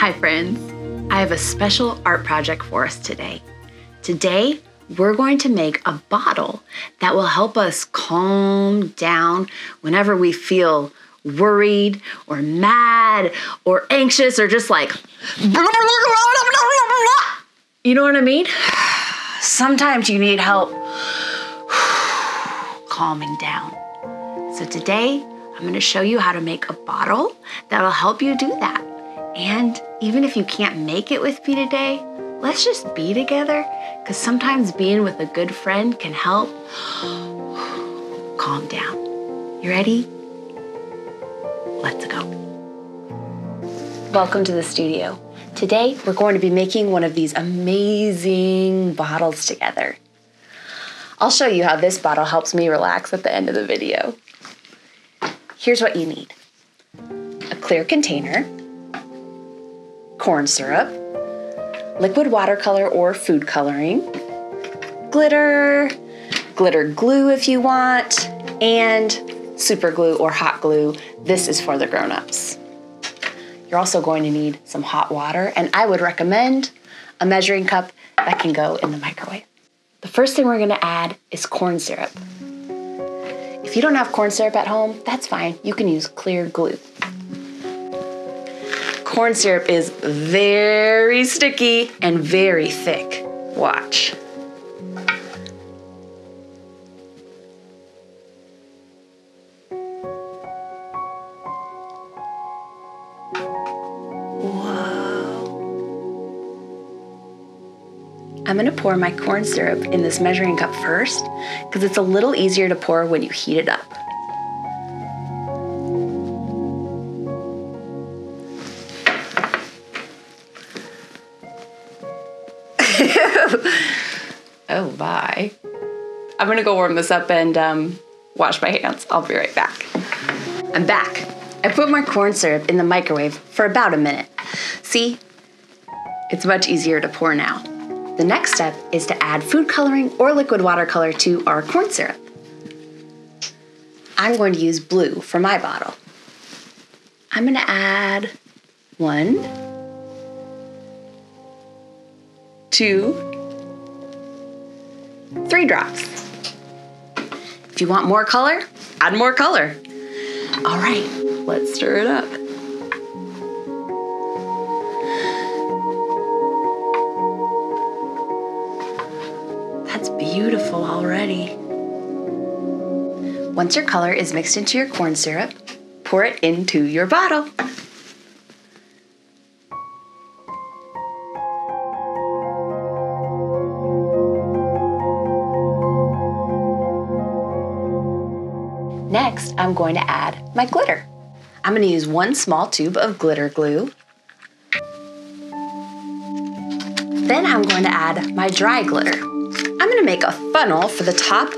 Hi friends, I have a special art project for us today. Today, we're going to make a bottle that will help us calm down whenever we feel worried or mad or anxious or just like, you know what I mean? Sometimes you need help calming down. So today, I'm gonna show you how to make a bottle that'll help you do that. And even if you can't make it with me today, let's just be together, because sometimes being with a good friend can help calm down. You ready? Let's go. Welcome to the studio. Today, we're going to be making one of these amazing bottles together. I'll show you how this bottle helps me relax at the end of the video. Here's what you need: a clear container, corn syrup, liquid watercolor or food coloring, glitter, glitter glue if you want, and super glue or hot glue. This is for the grown-ups. You're also going to need some hot water, and I would recommend a measuring cup that can go in the microwave. The first thing we're gonna add is corn syrup. If you don't have corn syrup at home, that's fine. You can use clear glue. Corn syrup is very sticky and very thick. Watch. Whoa. I'm gonna pour my corn syrup in this measuring cup first, because it's a little easier to pour when you heat it up. Oh, bye. I'm gonna go warm this up and wash my hands. I'll be right back. I'm back. I put my corn syrup in the microwave for about a minute. See, it's much easier to pour now. The next step is to add food coloring or liquid watercolor to our corn syrup. I'm going to use blue for my bottle. I'm gonna add 1, 2, 3 drops. If you want more color, add more color. All right, let's stir it up. That's beautiful already. Once your color is mixed into your corn syrup, pour it into your bottle. Next, I'm going to add my glitter. I'm going to use 1 small tube of glitter glue. Then I'm going to add my dry glitter. I'm going to make a funnel for the top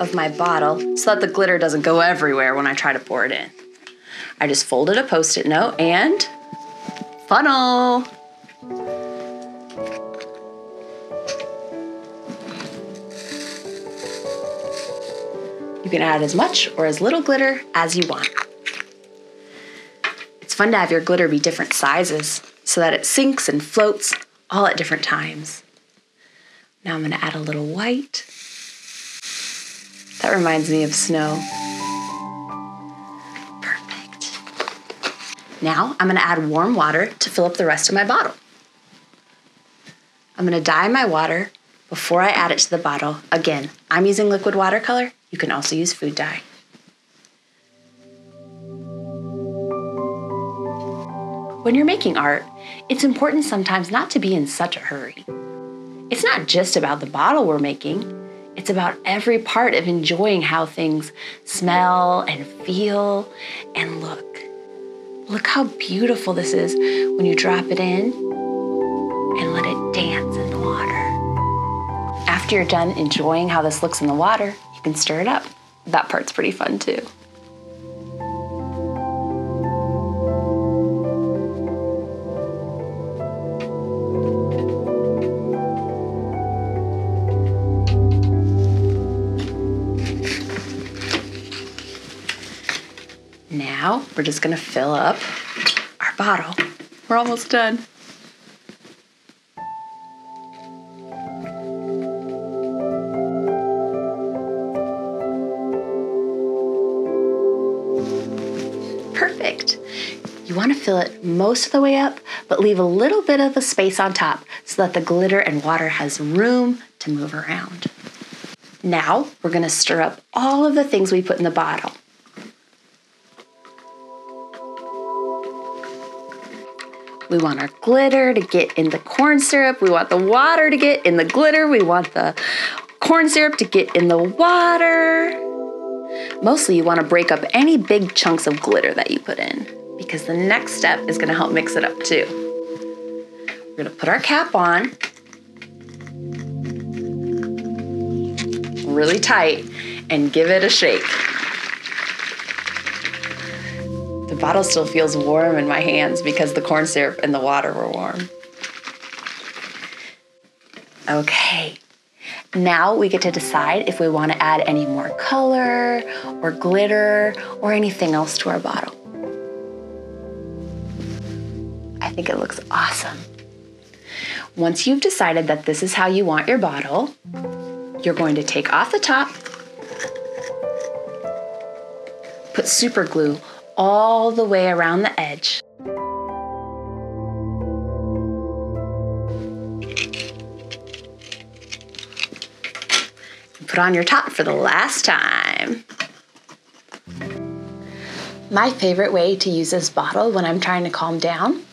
of my bottle so that the glitter doesn't go everywhere when I try to pour it in. I just folded a Post-it note and funnel. You can add as much or as little glitter as you want. It's fun to have your glitter be different sizes so that it sinks and floats all at different times. Now I'm gonna add a little white. That reminds me of snow. Perfect. Now I'm gonna add warm water to fill up the rest of my bottle. I'm gonna dye my water before I add it to the bottle. Again, I'm using liquid watercolor. You can also use food dye. When you're making art, it's important sometimes not to be in such a hurry. It's not just about the bottle we're making, it's about every part of enjoying how things smell and feel and look. Look how beautiful this is when you drop it in and let it dance in the water. After you're done enjoying how this looks in the water, and stir it up. That part's pretty fun too. Now we're just gonna fill up our bottle We're almost done. Perfect. You want to fill it most of the way up, but leave a little bit of a space on top so that the glitter and water has room to move around. Now we're going to stir up all of the things we put in the bottle. We want our glitter to get in the corn syrup. We want the water to get in the glitter. We want the corn syrup to get in the water. Mostly you want to break up any big chunks of glitter that you put in because the next step is going to help mix it up too. We're going to put our cap on really tight and give it a shake. The bottle still feels warm in my hands because the corn syrup and the water were warm. Okay, now we get to decide if we want to add any more color or glitter or anything else to our bottle. I think it looks awesome. Once you've decided that this is how you want your bottle, you're going to take off the top, put super glue all the way around the edge. Put on your top for the last time. My favorite way to use this bottle when I'm trying to calm down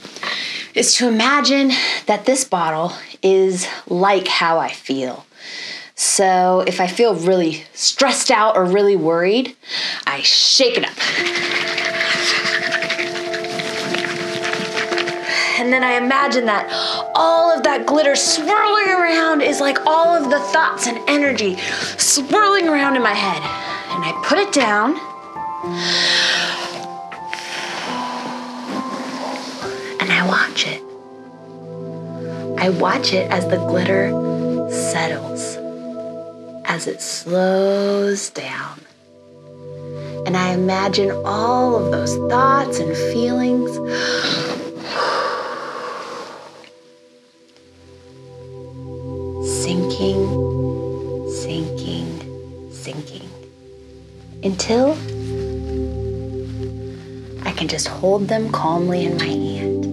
is to imagine that this bottle is like how I feel. So if I feel really stressed out or really worried, I shake it up. And then I imagine that all of that glitter swirling around is like all of the thoughts and energy swirling around in my head. And I put it down. And I watch it. I watch it as the glitter settles, as it slows down. And I imagine all of those thoughts and feelings sinking, sinking, sinking, until I can just hold them calmly in my hand.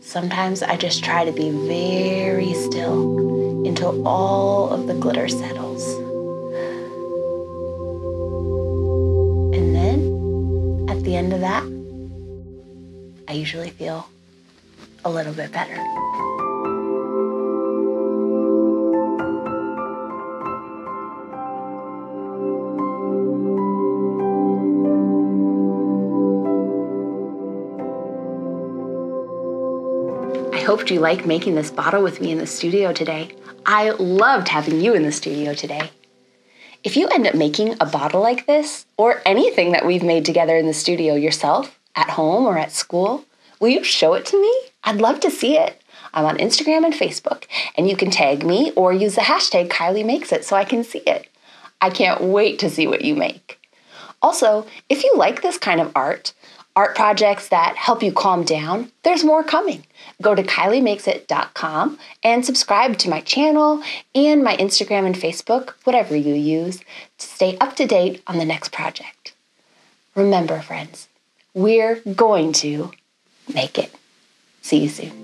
Sometimes I just try to be very still until all of the glitter settles. And then, at the end of that, I usually feel a little bit better. I hoped you liked making this bottle with me in the studio today. I loved having you in the studio today. If you end up making a bottle like this, or anything that we've made together in the studio yourself, at home or at school, will you show it to me? I'd love to see it. I'm on Instagram and Facebook, and you can tag me or use the hashtag Kylee Makes It so I can see it. I can't wait to see what you make. Also, if you like this kind of art projects that help you calm down, there's more coming. Go to kyliemakesIt.com and subscribe to my channel and my Instagram and Facebook, whatever you use, to stay up to date on the next project. Remember, friends, we're going to make it. See you soon.